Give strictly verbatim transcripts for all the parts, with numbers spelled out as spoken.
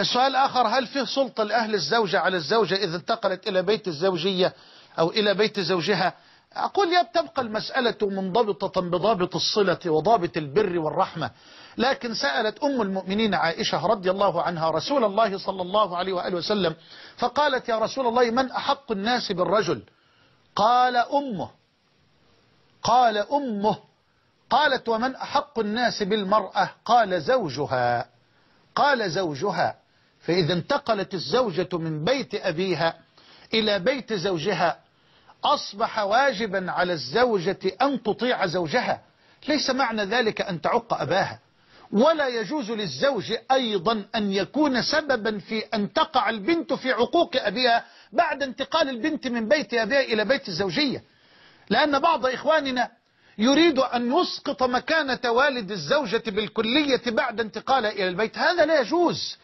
السؤال الآخر، هل في سلطة لأهل الزوجة على الزوجة إذا انتقلت إلى بيت الزوجية أو إلى بيت زوجها؟ أقول يا تبقى المسألة منضبطة بضابط الصلة وضابط البر والرحمة. لكن سألت أم المؤمنين عائشة رضي الله عنها رسول الله صلى الله عليه وآله وسلم فقالت يا رسول الله من أحق الناس بالرجل؟ قال أمه. قال أمه. قالت ومن أحق الناس بالمرأة؟ قال زوجها. قال زوجها. فإذا انتقلت الزوجة من بيت أبيها إلى بيت زوجها أصبح واجبا على الزوجة أن تطيع زوجها، ليس معنى ذلك أن تعق أباها، ولا يجوز للزوج أيضا أن يكون سببا في أن تقع البنت في عقوق أبيها بعد انتقال البنت من بيت أبيها إلى بيت الزوجية، لأن بعض إخواننا يريد أن يسقط مكانة والد الزوجة بالكلية بعد انتقالها إلى البيت، هذا لا يجوز.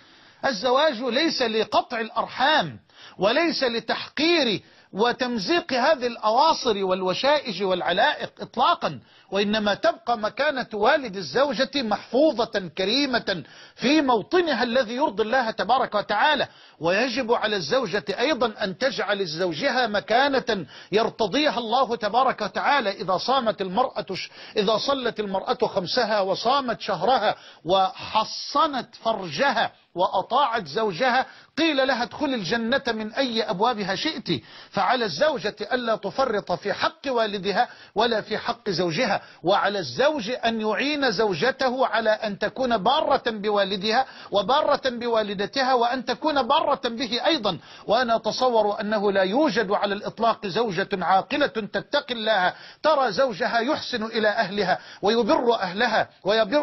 الزواج ليس لقطع الأرحام وليس لتحقير وتمزيق هذه الأواصر والوشائج والعلائق إطلاقا، وإنما تبقى مكانة والد الزوجة محفوظة كريمة في موطنها الذي يرضي الله تبارك وتعالى. ويجب على الزوجة أيضا أن تجعل زوجها مكانة يرتضيها الله تبارك وتعالى. إذا صامت المرأة إذا صلت المرأة خمسها وصامت شهرها وحصنت فرجها وأطاعت زوجها قيل لها ادخل الجنة من أي أبوابها شئت. فعلى الزوجة ألا تفرط في حق والدها ولا في حق زوجها، وعلى الزوج أن يعين زوجته على أن تكون بارة بوالدها وبارة بوالدتها وأن تكون بارة به أيضا. وأنا أتصور أنه لا يوجد على الإطلاق زوجة عاقلة تتقي الله ترى زوجها يحسن إلى أهلها ويبر أهلها ويبر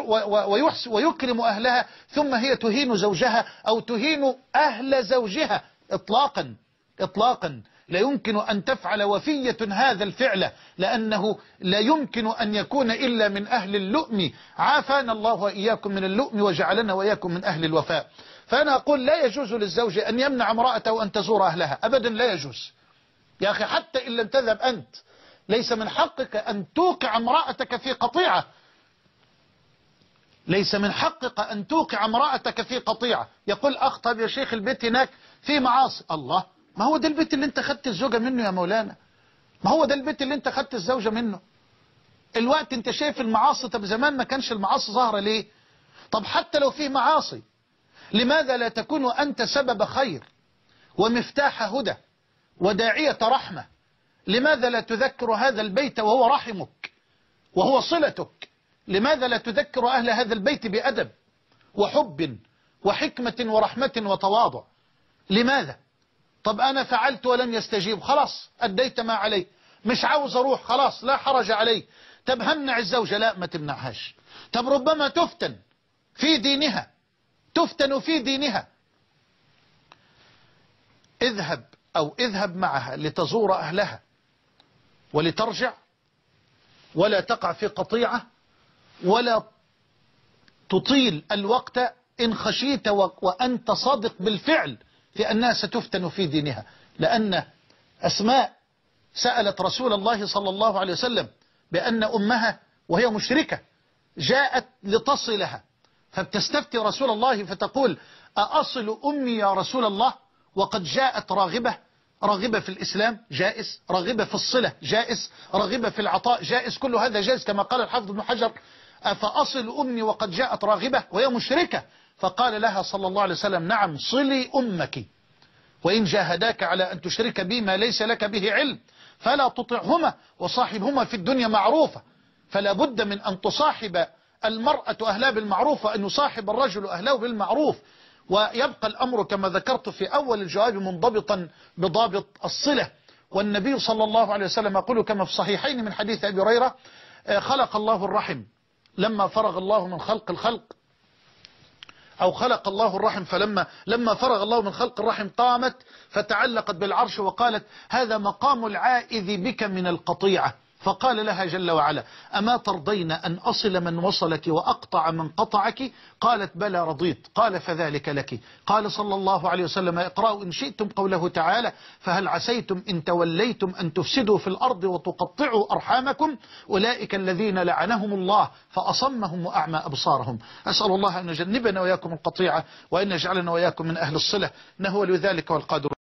ويكرم أهلها ثم هي تهين زوجها أو تهين أهل زوجها إطلاقا إطلاقا. لا يمكن أن تفعل وفية هذا الفعل لأنه لا يمكن أن يكون إلا من أهل اللؤم، عافانا الله وإياكم من اللؤم وجعلنا وإياكم من أهل الوفاء. فأنا أقول لا يجوز للزوج أن يمنع امرأته أن تزور أهلها أبدا، لا يجوز يا أخي، حتى إن لم تذهب أنت ليس من حقك أن توقع امرأتك في قطيعة، ليس من حقك أن توقع امرأتك في قطيعة. يقول أخ طب يا شيخ البيت هناك في معاصي، الله، ما هو ده البيت اللي انت خدت الزوجة منه يا مولانا، ما هو ده البيت اللي انت خدت الزوجة منه. الوقت انت شايف المعاصي، طب زمان ما كانش المعاصي ظاهرة ليه؟ طب حتى لو فيه معاصي لماذا لا تكون أنت سبب خير ومفتاح هدى وداعية رحمة؟ لماذا لا تذكر هذا البيت وهو رحمك وهو صلتك؟ لماذا لا تذكر أهل هذا البيت بأدب وحب وحكمة ورحمة وتواضع؟ لماذا؟ طب أنا فعلت ولم يستجيب، خلاص أديت ما علي، مش عاوز أروح، خلاص لا حرج علي. طب همنع الزوجة؟ لا ما تمنعهاش. طب ربما تفتن في دينها، تفتن في دينها، اذهب أو اذهب معها لتزور أهلها ولترجع ولا تقع في قطيعة ولا تطيل الوقت إن خشيت وأنت صادق بالفعل في أنها ستفتن في دينها. لأن أسماء سألت رسول الله صلى الله عليه وسلم بأن أمها وهي مشركة جاءت لتصلها فبتستفتي رسول الله فتقول أأصل أمي يا رسول الله وقد جاءت راغبة، راغبة في الإسلام جائز، راغبة في الصلة جائز، راغبة في العطاء جائز، كل هذا جائز كما قال الحافظ ابن حجر. أفأصل أمي وقد جاءت راغبة وهي مشركة؟ فقال لها صلى الله عليه وسلم نعم صلي أمك وإن جاهداك على أن تشرك بي ما ليس لك به علم فلا تطعهما وصاحبهما في الدنيا معروفة. فلا بد من أن تصاحب المرأة أهلها بالمعروف وأن يصاحب الرجل أهله بالمعروف. ويبقى الأمر كما ذكرت في أول الجواب منضبطا بضابط الصلة. والنبي صلى الله عليه وسلم يقول كما في الصحيحين من حديث أبي هريرة خلق الله الرحم لما فرغ الله من خلق الخلق أو خلق الله الرحم فلما لما فرغ الله من خلق الرحم قامت فتعلقت بالعرش وقالت هذا مقام العائذ بك من القطيعة. فقال لها جل وعلا: أما ترضين أن أصل من وصلك وأقطع من قطعك؟ قالت: بلى رضيت. قال: فذلك لك. قال صلى الله عليه وسلم: اقرأوا إن شئتم قوله تعالى: فهل عسيتم إن توليتم أن تفسدوا في الأرض وتقطعوا أرحامكم أولئك الذين لعنهم الله فأصمهم وأعمى أبصارهم. أسأل الله أن يجنبنا وإياكم القطيعة وأن يجعلنا وإياكم من أهل الصلة، إنه ولي ذلك والقادر.